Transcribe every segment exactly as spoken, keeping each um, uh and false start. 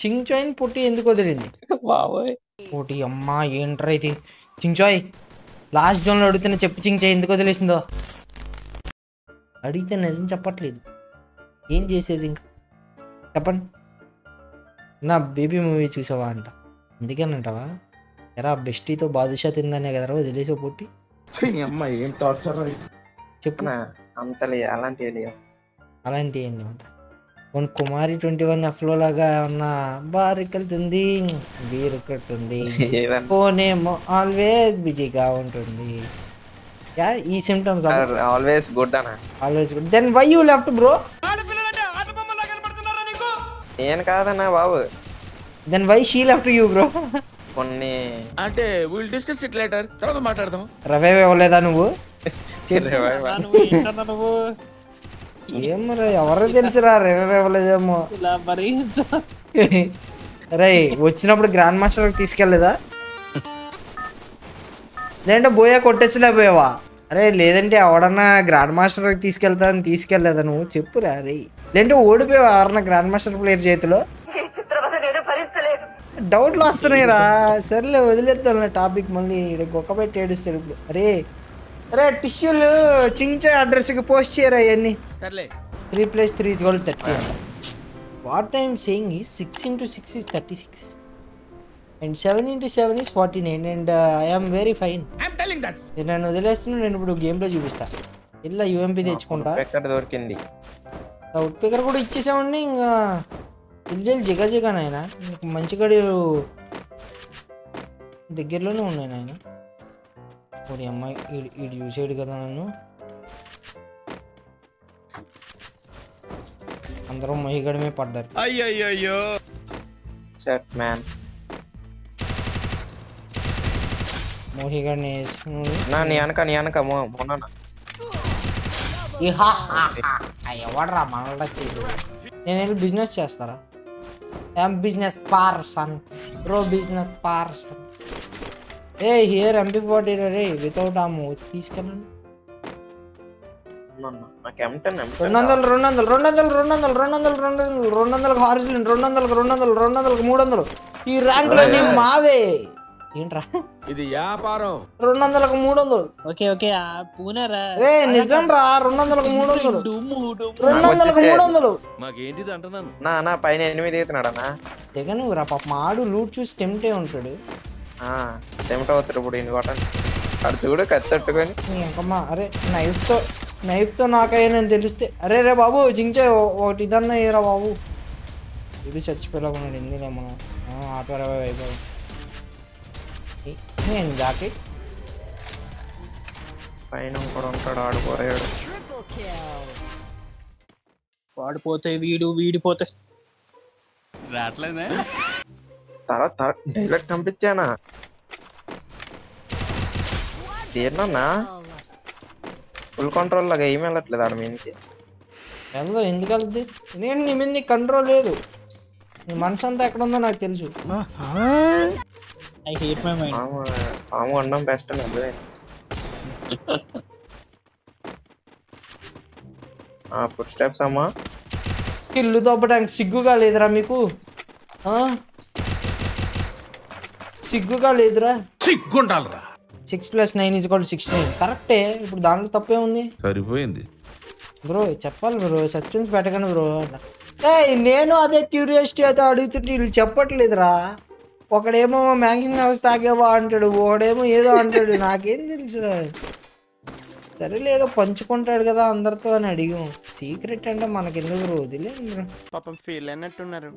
చింగ్చాయ్ పొట్టి ఎందుకు వదిలింది బాబోయ్ పొట్టి అమ్మా ఏంట్రా ఇది చింగ్చాయ్ లాస్ట్ జోన్ లో అడుగుతున్నా చెప్పు చింగ్చాయ్ ఎందుకు వదిలేసిందో అడిగితే నిజం చెప్పట్లేదు ఏం చేసేది ఇంకా చెప్పండి నా బేబీ మూవీ చూసావా అంట అందుకేనంటావా ఎరా బెస్టీతో బాదుషా తిందనే కదరా వదిలేసావు పొట్టి అమ్మా ఏం టార్చర్ చెప్పనా అంతలే అలాంటివి అలాంటివి ఏంటి అంట కొన్ని కుమారి ట్వంటీ వన్ ఎఫ్లో లాగా ఉన్న బారెక్కెళ్తుంది బీరెక్కెళ్తుంది ఫోనేమో ఆల్వేస్ బిజీగా ఉంటుంది యా ఈ సిమ్టమ్స్ ఆల్వేస్ గుడ్ అన్న always good then why you left bro నేను కాదన్నా బాబు then why she left you bro కొన్ని అంటే విల్ డిస్కస్ ఇట్ లేటర్ తర్వాత మాట్లాడదాం రవే అవలేదా నువ్వు ఎవరో తెలుసురా రేవేమో రే వచ్చినప్పుడు గ్రాండ్ మాస్టర్ తీసుకెళ్లేదా లేదంటే బోయా కొట్టచ్చులేవా అరే లేదంటే ఎవడన్నా గ్రాండ్ మాస్టర్ తీసుకెళ్తా అని తీసుకెళ్లేదా నువ్వు చెప్పురా రే లేదంటే ఓడిపోయావా ఎవరన్నా గ్రాండ్ మాస్టర్ ప్లేయర్ చేతిలో డౌట్లు వస్తున్నాయి రా సరేలే వదిలేద్దాం టాపిక్ మళ్ళీ గొక్క పెట్టి ఏడుస్తాడు ఇప్పుడు అరే అరే టిష్యూలు చింగ్చా అడ్రస్ కి పోస్ట్ చేయరా అవన్నీ three plus three is goal thirty what I'm saying is six into six is thirty six and seven into seven is forty nine and I'm very fine నన్ను వదిలేస్తున్నాను నేను ఇప్పుడు గేమ్లో చూపిస్తా ఇలా యూఎంపీ తెచ్చుకుంటా దొరికింది అవుట్ పికర్ కూడా ఇచ్చేసామండి ఇంకా ఇల్లు జిగా జిగా నాయన మంచి గడియలు దగ్గరలోనే ఉన్నాయి నాయన మరి అమ్మాయి ఇది చూసాడు కదా నన్ను అందరూ మహిగడమే పడ్డారు అయ్యో సెట్ మ్యాన్ మోహిగడనే నా నీ అనక నీ అనక మొన్న ఎవడరా మన నేను బిజినెస్ చేస్తారా I'm business person pro business person a here MP forty ray without a move తీసుకెళ్ళండి రెండు వందలు రెండు వందలు రెండు వందలు రెండు వందలు రెండు వందలు రెండు వందలు రెండు వందలకు హార్జిల్ రెండు వందలకు రెండు వందలు రెండు వందలకు మూడు వందలు ఈ ర్యాంకులన్నీ మావే ఏంట్రా ఇది వ్యాపారం రెండు వందలకు మూడు వందలు ఓకే ఓకే పూనేరా రే నిజం రా రెండు వందలకు మూడు వందలు రెండు వందలకు మూడు వందలు మాకేంటిది అంటున్నాను నా నా పైన ఎనిమిది అవుతున్నాడనా తెగ నువ్వు రా పాప ఆడు లూట్ చూసి టెంప్టే ఉంటాడు ఇప్పుడు అది చూడు కట్టట్టుకొని ఇంకమ్మా అరే నైఫ్తో నైఫ్తో నాకైనా తెలిస్తే అరే రే బాబు చింగ్చా ఒకటి ఇదన్నా ఏరా బాబు ఇది చచ్చిపోయాకున్నాడు ఎందుకు మనం ఆటో రవై అయిపోయాం నేను జాకి పైన కూడా ఉంటాడు ఆడుకోరాడు వాడిపోతే వీడు వీడిపోతే రాట్లేదే తర్వాత డైలాగ్ పంపించానా తీరనా ఫుల్ కంట్రోల్ లాగా ఏమి వెళ్ళట్లేదు ఆడ మీదకి ఎందుకు ఎందుకు వెళ్తుంది నేను నీ మీద కంట్రోల్ లేదు నీ మనసు అంతా ఎక్కడ ఉందో నాకు తెలుసు పాము అన్నం బెస్ట్ అదే ఫుడ్ స్టెప్స్ అమ్మా ఇల్లు దొబ్బడానికి సిగ్గుగా లేదురా మీకు సిగ్గుగా లేదురా సిగ్గుండాలరా six plus nine is called six nine కరెక్టే ఇప్పుడు దాంట్లో తప్పే ఉంది సరిపోయింది బ్రో చెప్పాలి బ్రో సస్పెన్స్ పెట్టకండి బ్రో నేను అదే క్యూరియాసిటీ అయితే అడుగుతుంటే వీళ్ళు చెప్పట్లేదురా ఒకడేమో మ్యాగజైన్ హౌస్ తాగేవా అంటాడు ఒకడేమో ఏదో అంటాడు నాకేం తెలుసురా సరే లేదో పంచుకుంటాడు కదా అందరితో అని అడిగాం సీక్రెట్ అంటే మనకెందుకు బ్రో వదిలేదు బ్రో పాపం ఫీల్ అయినట్టున్నారు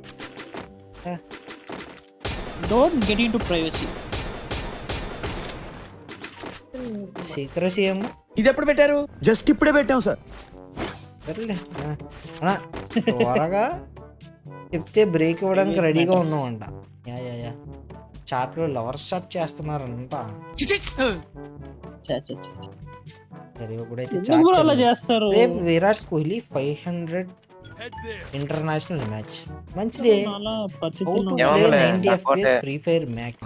Don't get into privacy. Secrecy ఏమో ఇది ఎప్పుడు పెట్టారు జస్ట్ ఇప్పుడే పెట్టాం సార్ సరేలే అన్నా త్వరగా చెప్తే బ్రేక్ ఇవ్వడానికి రెడీగా ఉన్నాం అంట యా యా యా చాట్లో లవర్ షాట్ చేస్తున్నారు అంట సరే ఇప్పుడైతే రేపు Virat Kohli five hundred International match. Manchide. ninety F P S Free Fire match.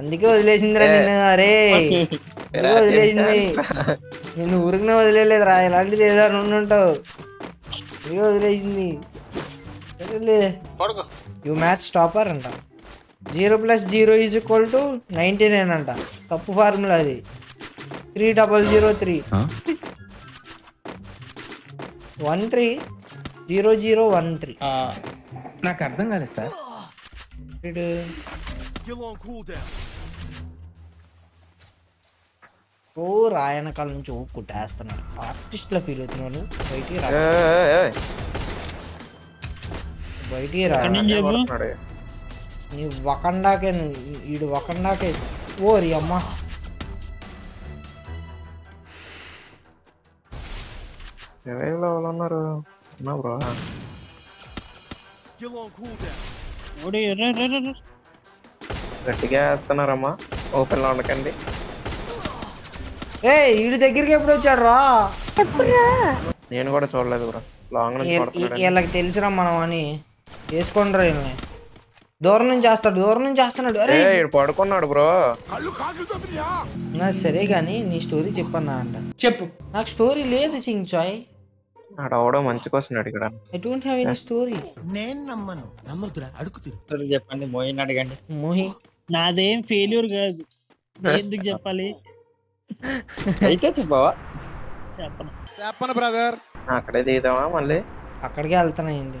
అందుకే వదిలేసిందిరా నిన్ను. అరే వదిలేసింది నేను ఊరికనే వదిలేదురా, ఇలాంటిది ఏదో ఉంటావు. వదిలేసింది యూ మ్యాచ్ స్టాపర్ అంట. Zero plus zero is equal to ninety nine అంట. తప్పు ఫార్ములా అది. Three double zero three one three zero zero one three. నాకు అర్థం కాలేదు సార్. ఓ రాయనకాల నుంచి ఓ కుట్టేస్తున్నాడు. ఆర్టిస్ట్లా ఫీల్ అవుతున్న వాళ్ళు బయటికి రా, బయటికి రా. నీ వకండాకే, వీడు వకండాకే. ఓరి అమ్మ గట్టిగా వేస్తున్నారమ్మా. ఓపెన్ లో ఉండకండి. ఏ వీడి దగ్గరికి ఎప్పుడు వచ్చాడు రా? నేను కూడా చూడలేదు బ్రా. లాంగ్ వీళ్ళకి తెలిసిరా మనం అని వేసుకోండి రా. దూరం నుంచి చేస్తాడు, దూరం నుంచి చేస్తున్నాడు. అరే పడుకున్నాడు బ్రో. సరే కానీ నీ స్టోరీ చెప్పన్నా అంట. చెప్పు. నాకు స్టోరీ లేదు సింగ్ చాయ్. మంచి కోసం చెప్పండి. మోహిని అడగండి. మోహి నాదేం ఫెయిల్యూర్ కాదు, ఎందుకు చెప్పాలి? అయితే చెప్పవా? చెప్పను చెప్పను బ్రదర్. అక్కడే దిగుతావా? మళ్ళీ అక్కడికే వెళ్తానండి.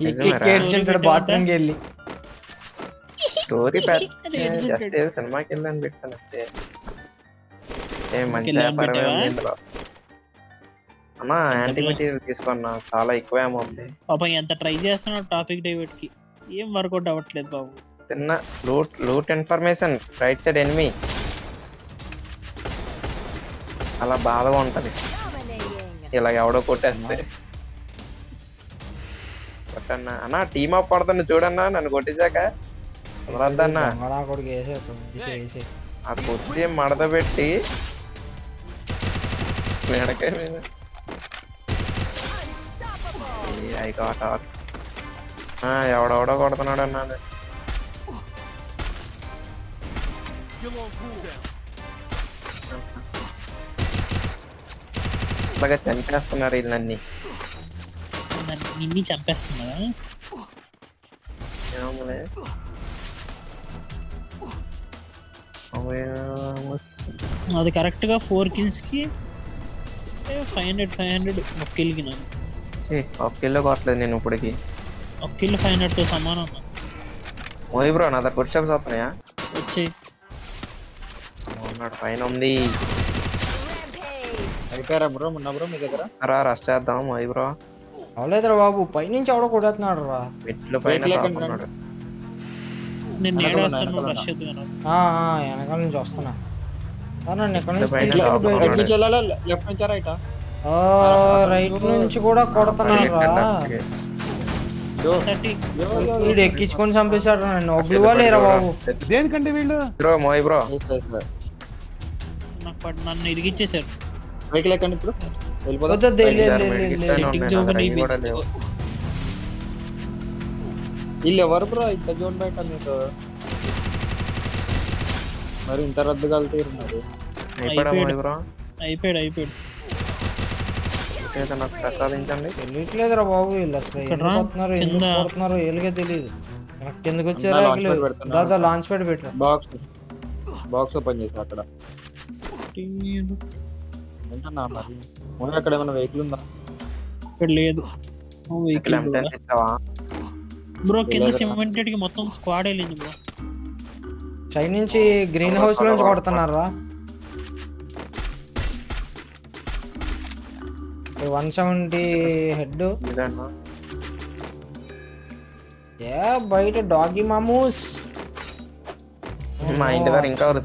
సినిమాకి వెళ్ళాను పెట్టానంటే అన్నా యాంటీ మెటీరియల్ తీసుకున్నా. చాలా ఎక్కువ ఏమవుతుంది పాప. ఎంత ట్రై చేస్తున్నావు టాపిక్ డైవర్ట్ కి, ఏం వర్కౌట్ అవ్వట్లేదు బాబు. తిన్న loot loot information right side enemy అలా బాధగా ఉంటది. ఇలా ఎవడో కొట్టేస్తే కొట్టన్నా అన్నా. టీమ్ అప్ పడుతున్నా చూడన్నా. నన్ను కొట్టించాక వద్దన్నా. ఆ కొద్ది మడత పెట్టి మేడకే మీద ఎవడెవడో కొడుతున్నాడు అన్నా. అలాగే చంపేస్తున్నారు వీళ్ళన్నీ. నిన్ను చంపేస్తున్నా అది కరెక్ట్ గా. ఫోర్ కిల్స్ కి ఫైవ్ హండ్రెడ్ ఫైవ్ హండ్రెడ్ ఒక కిల్ కి. నాకు ఒక కిల్లో కొట్టలేదు నేను ఇప్పటికి. ఒక కిల్ ఫైవ్ హండ్రెడ్ తో సమానం. ఓయ్ బ్రో నా దగ్గర గుడ్ షాప్స్ వస్తున్నాయా? వచ్చే ఉన్నాడు పైన ఉంది. అయిపోయారా బ్రో? మొన్న బ్రో మీ దగ్గర రా రష్ చేద్దాం. ఓయ్ బ్రో అవలేదురా బాబు, పైనుంచి ఎవడో కొట్టేస్తున్నాడు రా. వెనకాల నుంచి వస్తున్నా. రైట్ నుంచి కూడా కొడుతున్నాడు రా. వీడు ఎక్కించుకొని చంపేశాడు నన్ను. ఒబ్లివ్వలేరా బాబు? దేనికంటే వీళ్ళు నన్ను ఇరిగిచ్చేసారు. వెహికల్ ఎక్కండి ఇప్పుడు. వీళ్ళు ఎవరు బ్రో ఇంత జోన్ బయట? మీకు మరి ఇంత రద్దు కలుతారు మరి. అయిపోయాడు అయిపోయాడు. ప్రసాదించండి. తెలియట్లేదురా బాబు వీళ్ళు అసలు. ఎందుకు వీళ్ళకే తెలియదు. కిందకి వచ్చారా? లాంచ్ ప్యాడ్ పెట్టారు. బాక్స్ బాక్స్ ఓపెన్ చేసారు అక్కడ. అక్కడ ఏమైనా వెహికల్ ఉందా? ఇక్కడ లేదు. బ్రో కింద సిమెంటెడ్ కి మొత్తం స్క్వాడ్ వెళ్ళింది బ్రో. చైనించి గ్రీన్ హౌస్ లోంచి కొడుతున్నారా? వన్ సెవెంటీ హెడ్ ఇదన్నా. యా బైట్ డాగీ మామూస్. మా ఇంటి దగ్గర ఇంకా ఉంది.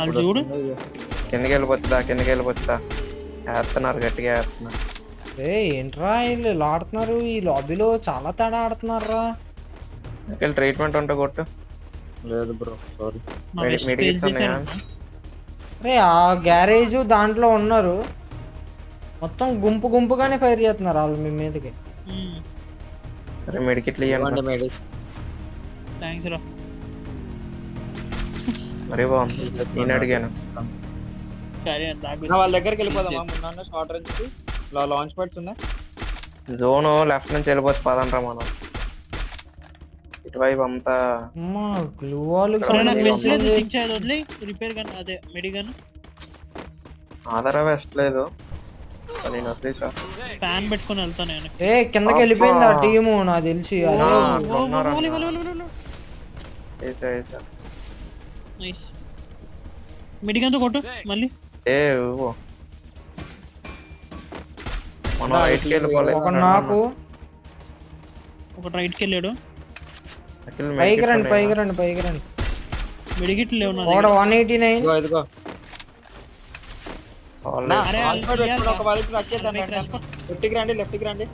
అల్ చూడు కిందకి వెళ్ళిపోతుందా కిందకి వెళ్ళిపోతుందా ఆడుతున్నారు గట్టిగా ఆడుతున్నారు. ఏ ఏంట్రా వీళ్ళు ఆడుతున్నారు ఈ లాబీలో చాలా తేడా ఆడుతున్నారా? ఇక్కడ ట్రీట్మెంట్ ఉంటా కొట్టు. లేదు బ్రో సారీ మెడికేట్స్ ఉన్నాయా? అరే ఆ గ్యారేజ్ దాంట్లో ఉన్నారు మొత్తం గుంపు గుంపుగానే ఫైర్ చేస్తున్నారు వాళ్ళు మీ మీదకి. అరే మెడికిట్లు ఇవ్వండి మేడం. థ్యాంక్స్ రా. అరే బాగుంది నేను అడిగాను వాళ్ళ దగ్గరికి వెళ్ళిపోదామా ముందు షార్ట్ రేంజ్ కి లాంచ్ ప్యాడ్స్ ఉందా? జోన్ లెఫ్ట్ నుంచి వెళ్ళిపోతే పదంరా మనం ఇటువైపు అంతా ఆధారా వెస్ట్ లేదు నేను వదిలేసా ఫ్యాన్ పెట్టుకుని వెళ్తాను కిందకి వెళ్ళిపోయింది ఆ టీము నాకు తెలిసి వేసా వేసా నైస్ మిడిగంతో కొట్టు మళ్ళీ ఏ ఓ మన రైట్ కి వెళ్ళిపోవాలి ఒక నాకు ఒక రైట్ కి వెళ్ళాడు పైకి రండి పైకి రండి పైకి రండి మిడిగిట్ లేవు నా దగ్గర వన్ ఎయిటీ నైన్ ఇదిగో అలా అరే ఒక వైపు వచ్చేద్దాం లెఫ్ట్ కి రండి లెఫ్ట్ కి రండి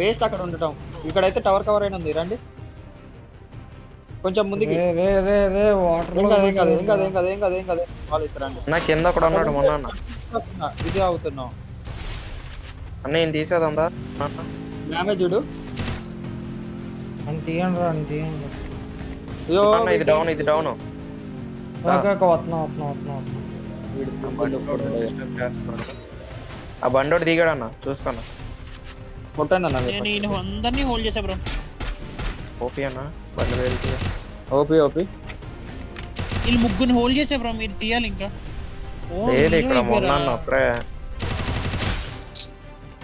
వేస్ట్ అక్కడ ఉండటం ఇక్కడ అయితే టవర్ కవర్ అయిన ఉంది రండి కొంచెం ముందుకి రే రే రే వాటర్ ఇంకా ఇంకా ఇంకా ఇంకా ఇంకా ఇంకా వాళ్ళు ఇతరండి నా కింద కొడ ఉన్నాడు మొన్న అన్న ఇది అవుతున్నా అన్న నేను తీసేదాందా డ్యామేజ్ చూడు అంతేంరా అంతేంరా అయ్యో అన్న ఇది డౌన్ ఇది డౌన్ కాక వస్తున్నా వస్తున్నా వస్తున్నా వీడు బండి చేస్తాడు ఆ బండోడి దిగాడు అన్న చూస్తానా కొట్టండి అన్న నేను నేను అందర్ని హోల్డ్ చేశా బ్రో. ఓపి అన్న బండి వెళ్తే ఓపి ఓపి ఇల్ ముగ్గుని హోల్డ్ చేశా బ్రో మీరు తీయాలి ఇంకా లేదు ఇక్కడ మొన్న అన్న అప్రే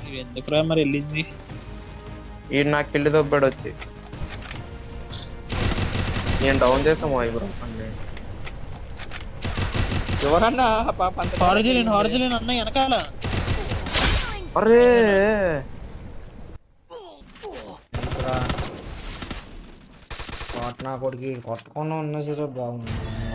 ఇది ఎందుకురా మరి వెళ్ళింది ఈ నా కిల్ దొబ్బడ వచ్చి నేను డౌన్ చేసాము అయ్య బ్రో అన్న ఎవరన్న పాప అంత హార్జలిన్ హార్జలిన్ అన్న ఎనకాల అరే కొట్టుకున్నా ఉన్నా సరే బాగుంది.